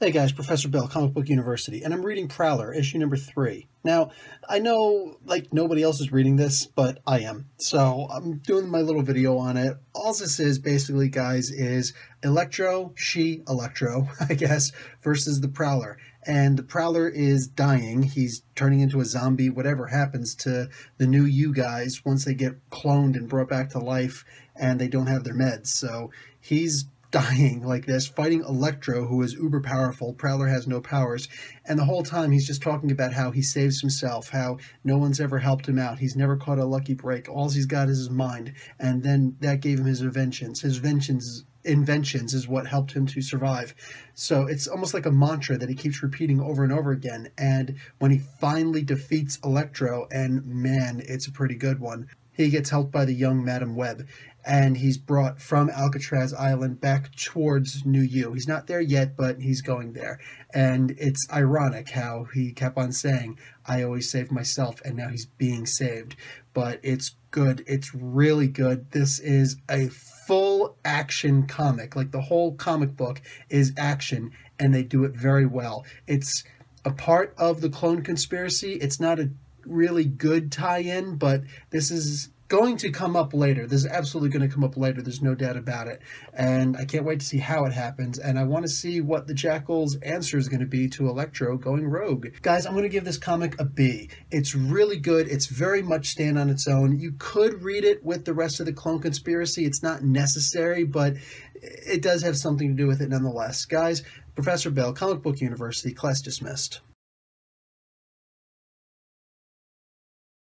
Hey guys, Professor Bill, Comic Book University, and I'm reading Prowler, issue number 3. Now, I know, like, nobody else is reading this, but I am. So, I'm doing my little video on it. All this is, basically, guys, is Electro, I guess, versus the Prowler. And the Prowler is dying. He's turning into a zombie, whatever happens to the new you guys once they get cloned and brought back to life and they don't have their meds. So, he's dying like this, fighting Electro, who is uber powerful. Prowler has no powers, and the whole time he's just talking about how he saves himself, how no one's ever helped him out, he's never caught a lucky break, all he's got is his mind, and then that gave him his inventions. Inventions is what helped him to survive. So it's almost like a mantra that he keeps repeating over and over again, and when he finally defeats Electro, and man, it's a pretty good one, he gets helped by the young Madame Webb, and he's brought from Alcatraz Island back towards New You. He's not there yet, but he's going there. And it's ironic how he kept on saying, I always save myself, and now he's being saved. But it's good. It's really good. This is a full action comic. Like, the whole comic book is action, and they do it very well. It's a part of the Clone Conspiracy. It's not a really good tie-in, but this is going to come up later. This is absolutely going to come up later. There's no doubt about it. And I can't wait to see how it happens. And I want to see what the Jackal's answer is going to be to Electro going rogue. Guys, I'm going to give this comic a B. It's really good. It's very much stand on its own. You could read it with the rest of the Clone Conspiracy. It's not necessary, but it does have something to do with it nonetheless. Guys, Professor Bill, Comic Book University, class dismissed.